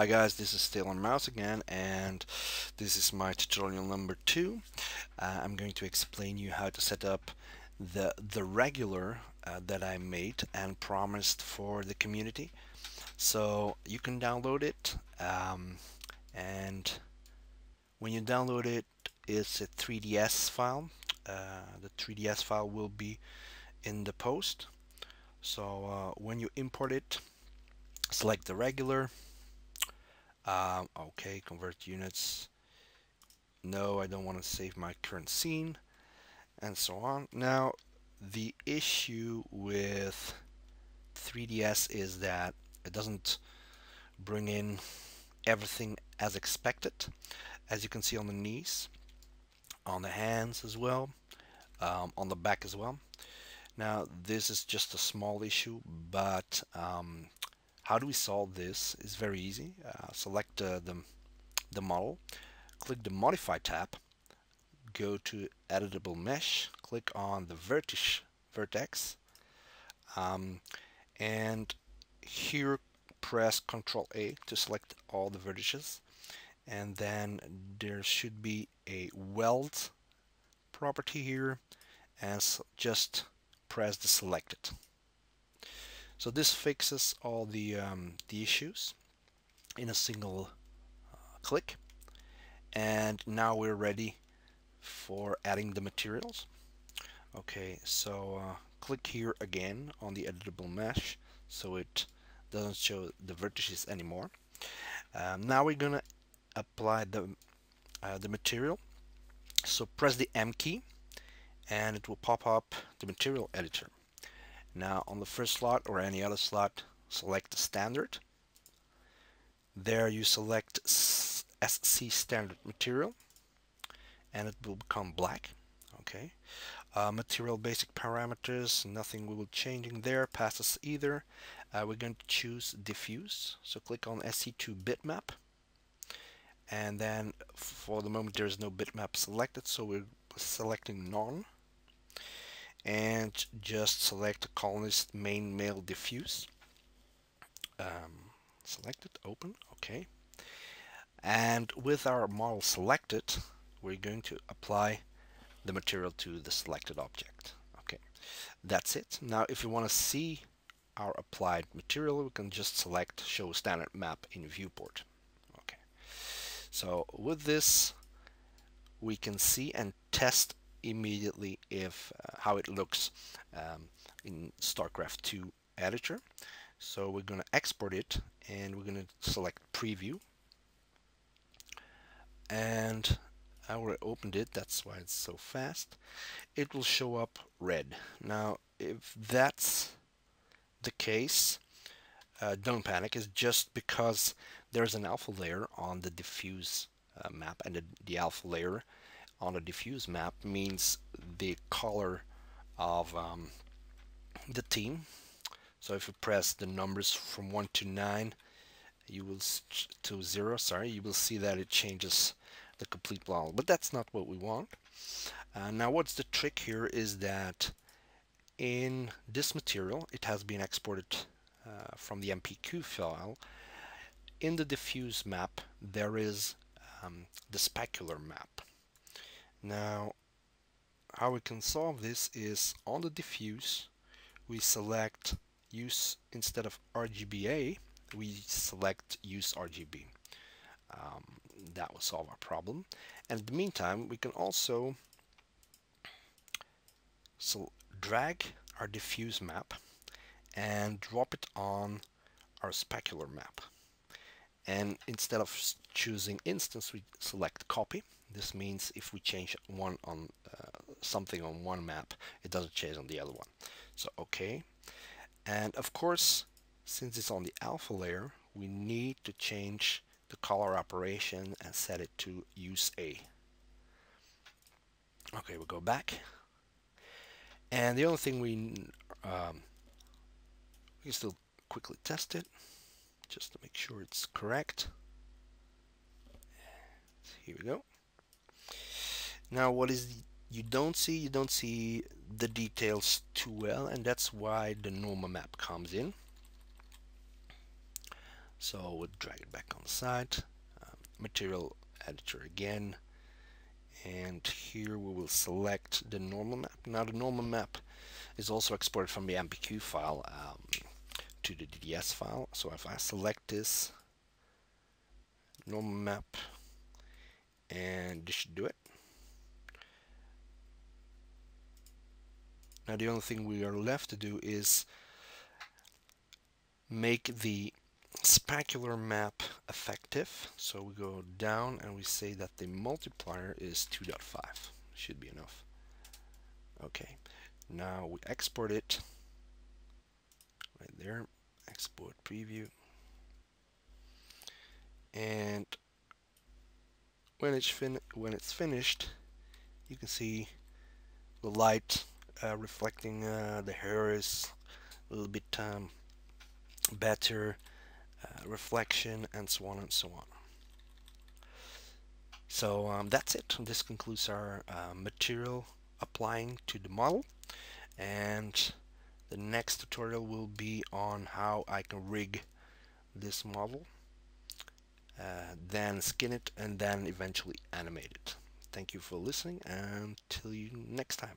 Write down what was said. Hi guys, this is Taylor Mouse again, and this is my tutorial number 2. I'm going to explain you how to set up the regular that I made and promised for the community. So you can download it, and when you download it, it's a 3DS file. The 3DS file will be in the post. So when you import it, select the regular. Okay, convert units. No, I don't want to save my current scene, and so on. Now, the issue with 3DS is that it doesn't bring in everything as expected, as you can see on the knees, on the hands as well, on the back as well. Now, this is just a small issue, but how do we solve this? It's very easy. Select the model, click the Modify tab, go to Editable Mesh, click on the vertex, and here press Ctrl-A to select all the vertices, and then there should be a Weld property here, and so just press the selected. So this fixes all the issues in a single click, and now we're ready for adding the materials. Okay, so click here again on the editable mesh, so it doesn't show the vertices anymore. Now we're gonna apply the material. So press the M key, and it will pop up the material editor. Now, on the first slot or any other slot, select Standard. There you select SC Standard Material, and it will become black. Okay. Material basic parameters, nothing we will change in there, passes either. We're going to choose Diffuse, so click on SC2 Bitmap. And then, for the moment, there is no bitmap selected, so we're selecting None. And just select the colonist main male diffuse, selected, open, okay. And with our model selected, we're going to apply the material to the selected object. Okay, that's it. Now, if you want to see our applied material, we can just select show standard map in viewport. Okay, so with this, we can see and test immediately if how it looks in StarCraft 2 editor. So we're going to export it, and we're going to select preview, and I already opened it, that's why it's so fast. It will show up red. Now, if that's the case, don't panic. It's just because there's an alpha layer on the diffuse map, and the alpha layer on a diffuse map means the color of the team. So if you press the numbers from 1 to 9, you will to 0. Sorry, you will see that it changes the complete model, but that's not what we want. Now, what's the trick here is that in this material, it has been exported from the MPQ file. In the diffuse map, there is the specular map. Now, how we can solve this is on the diffuse, we select use instead of RGBA, we select use RGB. That will solve our problem. And in the meantime, we can also drag our diffuse map and drop it on our specular map. And instead of choosing instance, we select copy. This means if we change one on something on one map, it doesn't change on the other one. So okay, and of course, since it's on the alpha layer, we need to change the color operation and set it to use A. Okay, we'll go back, and the only thing we can still quickly test it just to make sure it's correct. Here we go. Now, what is you don't see the details too well, and that's why the normal map comes in. So we'll drag it back on site, material editor again, and here we will select the normal map. Now the normal map is also exported from the MPQ file to the DDS file. So if I select this normal map, and this should do it. Now the only thing we are left to do is make the specular map effective. So we go down and we say that the multiplier is 2.5. Should be enough. Okay, now we export it right there, export preview, and when it's finished you can see the light reflecting the hair is a little bit better, reflection, and so on and so on. So that's it. This concludes our material applying to the model, and the next tutorial will be on how I can rig this model, then skin it, and then eventually animate it. Thank you for listening, and till you next time.